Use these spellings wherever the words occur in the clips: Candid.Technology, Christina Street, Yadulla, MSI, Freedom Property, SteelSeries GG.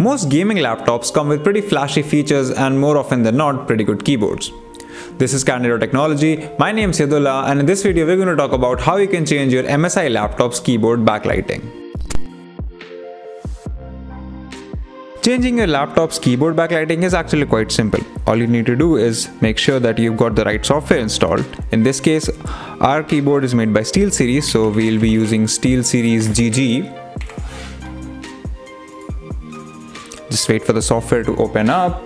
Most gaming laptops come with pretty flashy features and more often than not pretty good keyboards. This is Candid.Technology, my name is Yadulla, and in this video we're going to talk about how you can change your MSI laptop's keyboard backlighting. Changing your laptop's keyboard backlighting is actually quite simple. All you need to do is make sure that you've got the right software installed. In this case, our keyboard is made by SteelSeries, so we'll be using SteelSeries GG. Just wait for the software to open up.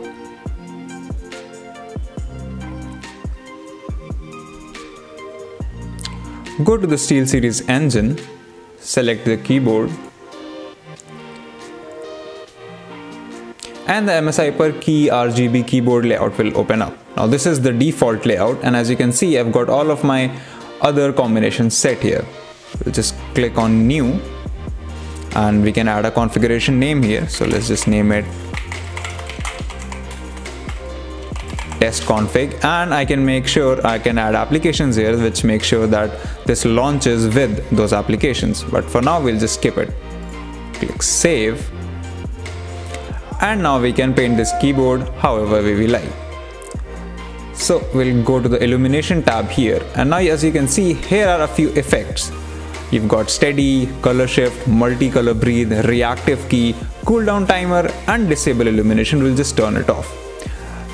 Go to the SteelSeries engine, select the keyboard, and the MSI per key RGB keyboard layout will open up. Now this is the default layout, and as you can see, I've got all of my other combinations set here. We'll just click on new and we can add a configuration name here. So let's just name it test config, and I can make sure I can add applications here, which makes sure that this launches with those applications. But for now, we'll just skip it. Click save. And now we can paint this keyboard however we like. So we'll go to the illumination tab here, and now as you can see, here are a few effects. You've got steady, color shift, multi-color breathe, reactive key, cooldown timer, and disable illumination. We'll just turn it off.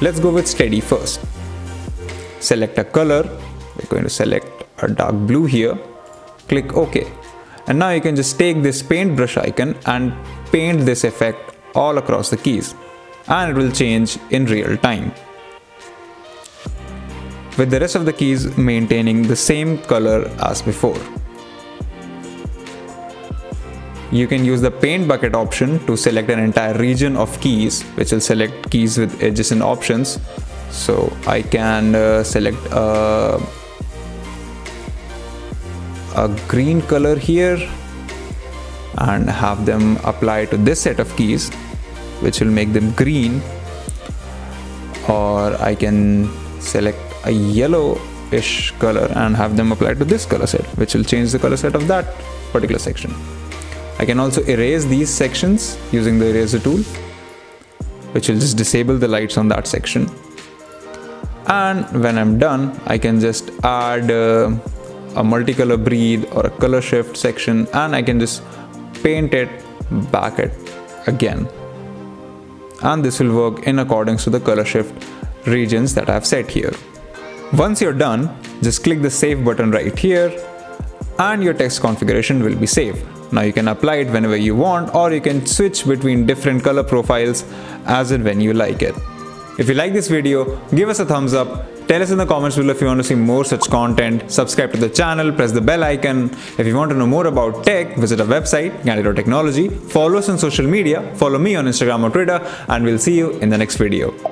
Let's go with steady first. Select a color. We're going to select a dark blue here. Click OK. And now you can just take this paintbrush icon and paint this effect all across the keys, and it will change in real time, with the rest of the keys maintaining the same color as before. You can use the paint bucket option to select an entire region of keys, which will select keys with adjacent options. So I can select a green color here and have them apply to this set of keys, which will make them green, or I can select a yellowish color and have them apply to this color set, which will change the color set of that particular section. I can also erase these sections using the eraser tool, which will just disable the lights on that section. And when I'm done, I can just add a multi-color breathe or a color shift section, and I can just paint it back it again, and this will work in accordance to the color shift regions that I've set here. Once you're done, just click the save button right here, and your text configuration will be saved. Now you can apply it whenever you want, or you can switch between different color profiles as and when you like it. If you like this video, give us a thumbs up. Tell us in the comments below if you want to see more such content. Subscribe to the channel, press the bell icon. If you want to know more about tech, visit our website, Candid.Technology. Follow us on social media, follow me on Instagram or Twitter, and we'll see you in the next video.